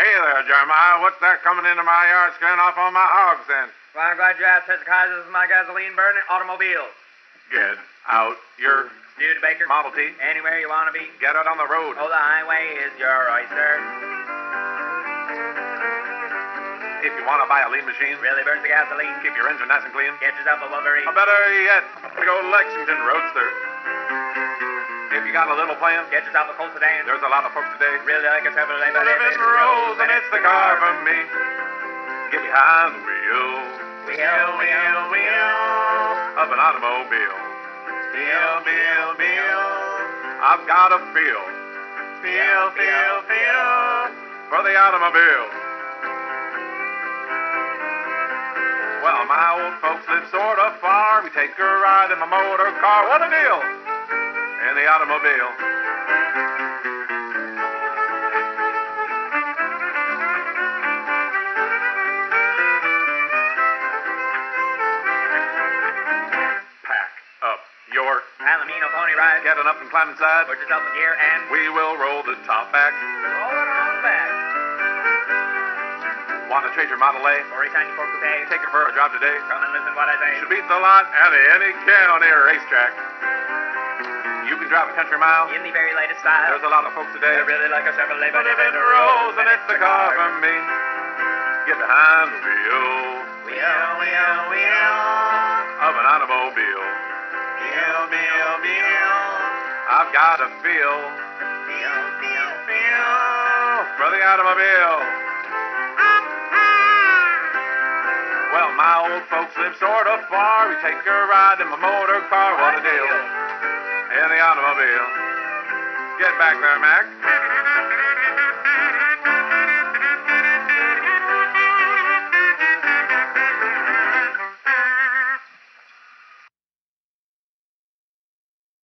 Hey there, Jeremiah. What's that coming into my yard scaring off all my hogs then? Well, I'm glad you asked, Mr. Kaiser. This is my gasoline-burning automobile. Get out your... Dude, Baker. Model T. Anywhere you want to be. Get out on the road. Oh, the highway is your oyster. If you want to buy a lean machine... Really burn the gasoline. Keep your engine nice and clean. Get yourself a Wolverine. Or better yet, go Lexington Roadster. If you got a little plan... Get yourself a cold sedan. There's a lot of folks today. Really like a Chevrolet. But if it rolls, then it's the car for me. Get behind the wheel. Wheel of an automobile. Feel. I've got a feel. Feel for the automobile. Well, my old folks live sort of far. We take a ride in my motor car. What a deal! In the automobile. Alamino Pony ride. Get on up and climb inside. Put yourself in gear and... We will roll the top back. Roll it on back. Want to trade your Model A? Or a tiny 4 Coupe? Take it for a drive today. Come and listen what I say. Should beat the lot at any county racetrack. You can drive a country mile. In the very latest style. There's a lot of folks today. They really like a Chevrolet, but if it rolls, then it's the car for me. Get behind the wheel of an automobile. I've got a feel for the automobile. Well, my old folks live sort of far. We take a ride in my motor car. What a deal. In the automobile. Get back there, Mac.